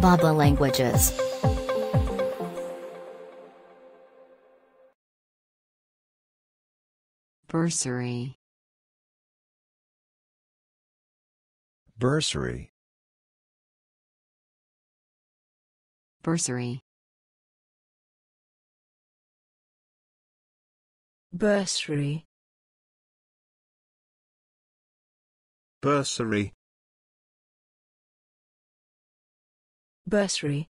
Bab.la languages. Bursary. Bursary. Bursary. Bursary. Bursary. Bursary.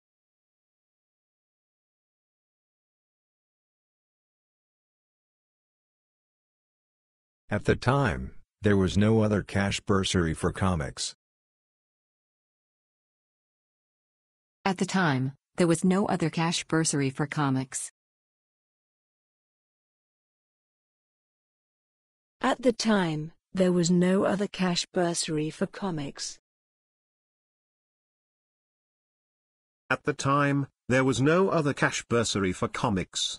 At the time, there was no other cash bursary for comics. At the time, there was no other cash bursary for comics. At the time, there was no other cash bursary for comics. At the time, there was no other cash bursary for comics.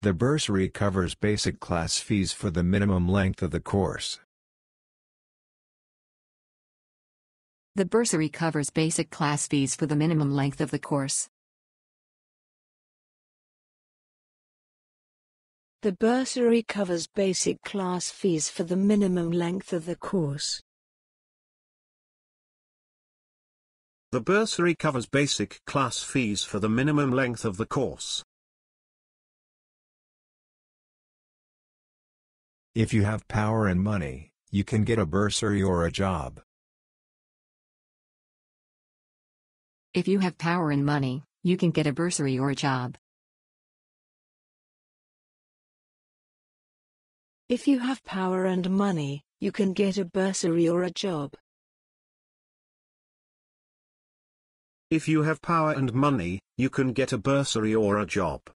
The bursary covers basic class fees for the minimum length of the course. The bursary covers basic class fees for the minimum length of the course. The bursary covers basic class fees for the minimum length of the course. The bursary covers basic class fees for the minimum length of the course. If you have power and money, you can get a bursary or a job. If you have power and money, you can get a bursary or a job. If you have power and money, you can get a bursary or a job. If you have power and money, you can get a bursary or a job.